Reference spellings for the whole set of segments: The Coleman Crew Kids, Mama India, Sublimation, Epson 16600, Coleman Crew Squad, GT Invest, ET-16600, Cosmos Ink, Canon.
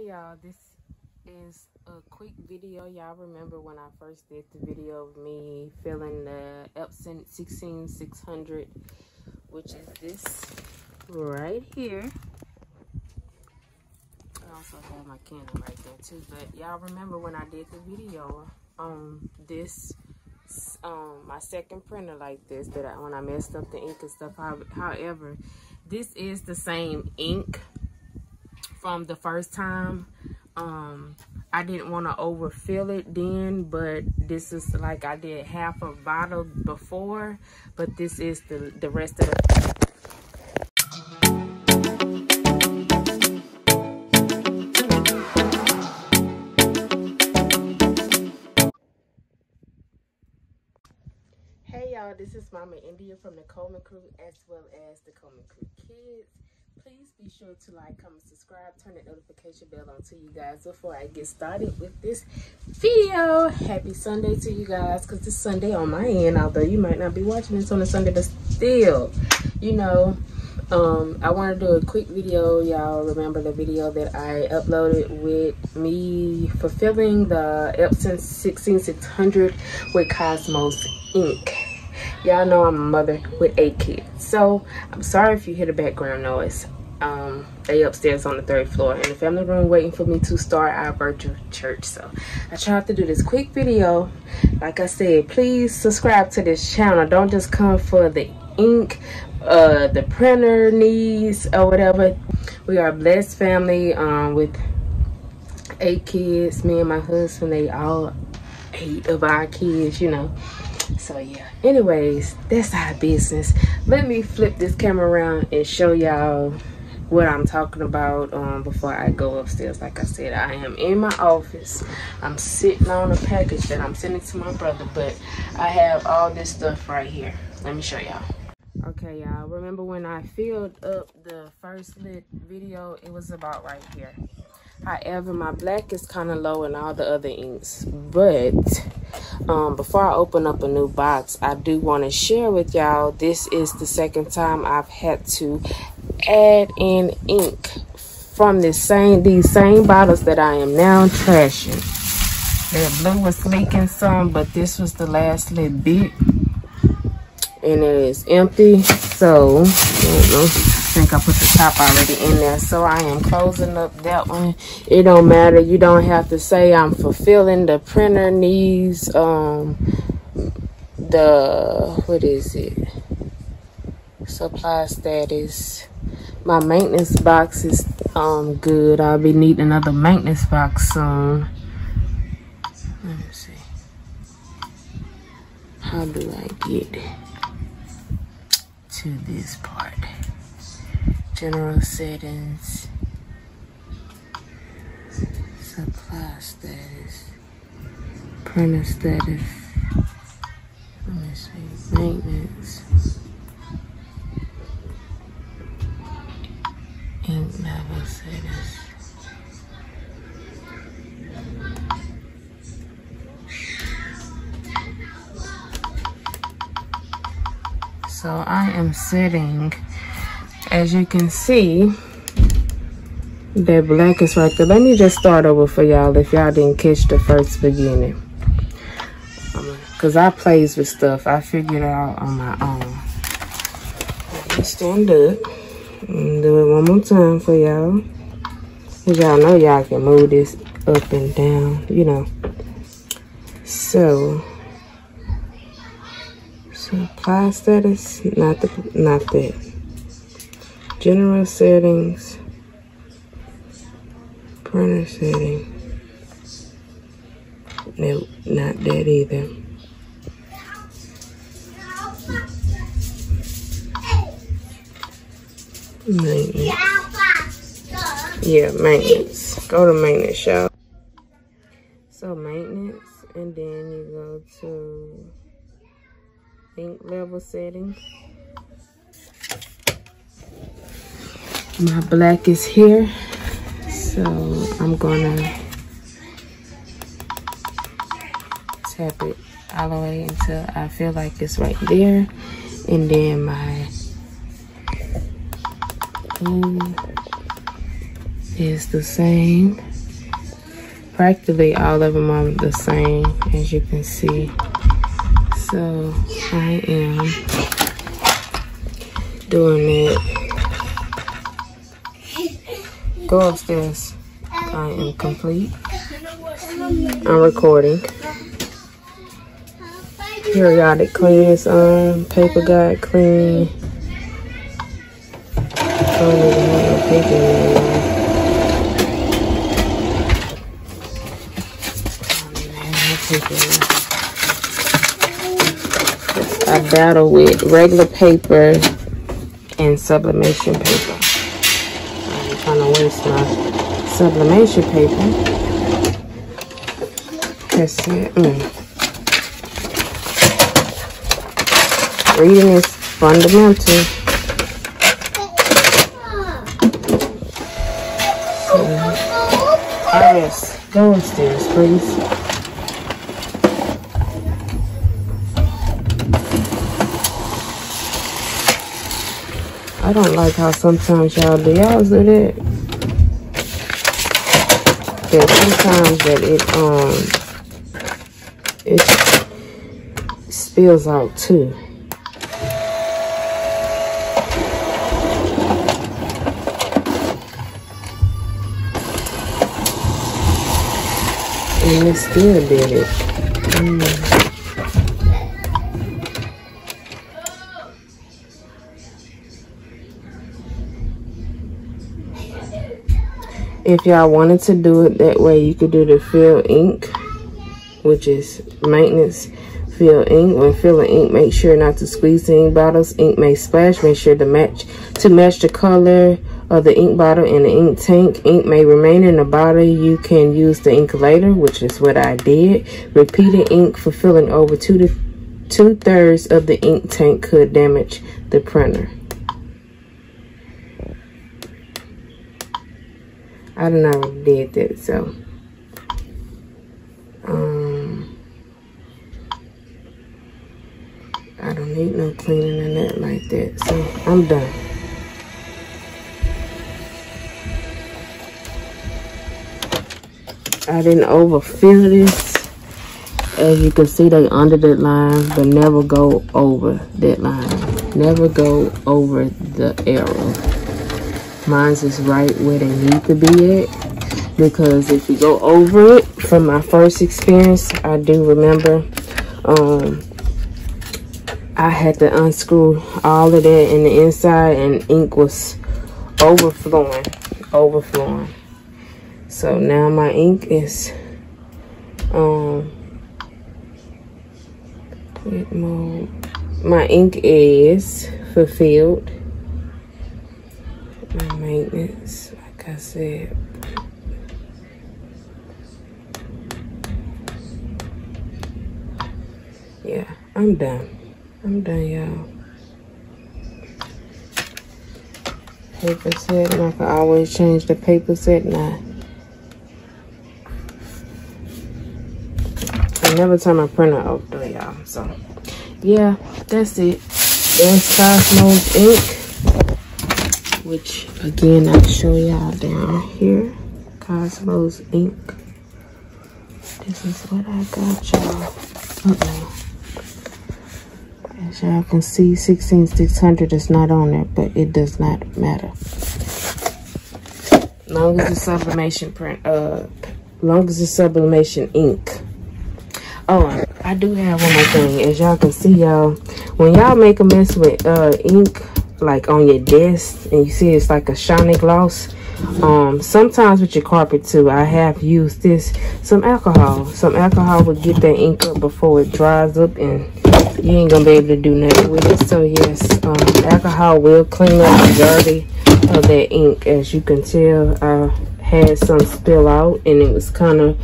Hey y'all, this is a quick video. Y'all remember when I first did the video of me filling the Epson 16600, which is this right here. I also have my Canon right there too, but y'all remember when I did the video on this my second printer like this, that when I messed up the ink and stuff. However, this is the same ink from the first time. I didn't want to overfill it then, but this is like, I did half a bottle before, but this is the rest of the Hey y'all, this is Mama India from the Coleman Crew, as well as the Coleman Crew Kids. Please be sure to like, comment, subscribe, turn that notification bell on to you guys before I get started with this video. Happy Sunday to you guys, because it's Sunday on my end, although you might not be watching this on a Sunday, but still, you know, I want to do a quick video. Y'all remember the video that I uploaded with me fulfilling the Epson 16600 with Cosmos Ink. Y'all know I'm a mother with 8 kids, so I'm sorry if you hear the background noise. They upstairs on the 3rd floor in the family room waiting for me to start our virtual church, so I tried to do this quick video. Like I said, please subscribe to this channel. Don't just come for the ink, the printer needs or whatever. We are a blessed family with 8 kids. Me and my husband, they all 8 of our kids, you know. So yeah, anyways, that's our business. Let me flip this camera around and show y'all what I'm talking about before I go upstairs. Like I said, I am in my office. I'm sitting on a package that I'm sending to my brother, but I have all this stuff right here. Let me show y'all. Okay y'all, remember when I filled up the first lit video, it was about right here. However, my black is kind of low in all the other inks, but before I open up a new box, I do want to share with y'all, this is the second time I've had to add in ink from these same bottles that I am now trashing. The blue was leaking some, but this was the last little bit, and it is empty, so I think I put the top already in there, so I am closing up that one. It don't matter, you don't have to say I'm fulfilling the printer needs, what is it, supply status. My maintenance box is good. I'll be needing another maintenance box soon. Let me see, how do I get to this part? General settings, supply status, printer status, let me see, maintenance, ink level status. So I am setting. As you can see, that black is right there. Let me just start over for y'all if y'all didn't catch the first beginning, because I plays with stuff. I figured it out on my own. Let me stand up and do it one more time for y'all, because y'all know y'all can move this up and down, you know. So supply status, not that. General settings, printer settings, no, not that either. Maintenance. Yeah, maintenance. Go to maintenance, y'all. So maintenance, and then you go to ink level settings. My black is here, so I'm gonna tap it all the way until I feel like it's right there, and then my blue is the same. Practically all of them are the same, as you can see. So I am doing it. Go upstairs. I am complete. I'm recording. Periodic clean is on. Paper guide clean. I don't even have no paper anymore. I battle with regular paper and sublimation paper. I'm trying to waste my sublimation paper. That's it. Reading is fundamental. Iris, go upstairs, please. I don't like how sometimes y'all do that. That sometimes that it spills out too. And it still did it. If y'all wanted to do it that way, you could do the fill ink, which is maintenance fill ink. When filling ink, make sure not to squeeze the ink bottles. Ink may splash. Make sure to match the color of the ink bottle in the ink tank. Ink may remain in the bottle. You can use the ink later, which is what I did. Repeated ink for filling over two-thirds of the ink tank could damage the printer. I don't know if I did that, so. I don't need no cleaning or nothing like that, so I'm done. I didn't overfill this. As you can see, they under that line, but never go over that line. Never go over the arrow. Mine's is right where they need to be at, because if you go over it, from my first experience, I do remember I had to unscrew all of that in the inside, and ink was overflowing. So now my ink is my ink is fulfilled. My maintenance, like I said. Yeah, I'm done. I'm done, y'all. Paper set, and I can always change the paper set now. I never turn my printer off though, y'all. So yeah, that's it. That's Cosmos Ink, which again I'll show y'all down here. Cosmos Ink. This is what I got, y'all. As y'all can see, 16600 is not on there, but it does not matter. Long as the sublimation print, long as the sublimation ink. Oh, I do have one more thing. As y'all can see, y'all, when y'all make a mess with ink, like on your desk, and you see it's like a shiny gloss, sometimes with your carpet too, I have used this, some alcohol. Some alcohol would get that ink up before it dries up, and you ain't gonna be able to do nothing with it. So yes, alcohol will clean up the dirty of that ink. As you can tell, I had some spill out, and it was kind of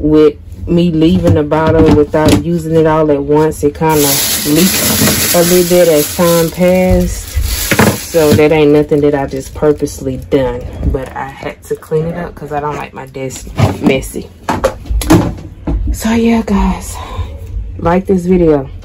with me leaving the bottle without using it all at once. It kind of leaked a little bit as time passed, so that ain't nothing that I just purposely done, but I had to clean it up because I don't like my desk messy. So yeah, guys, like this video,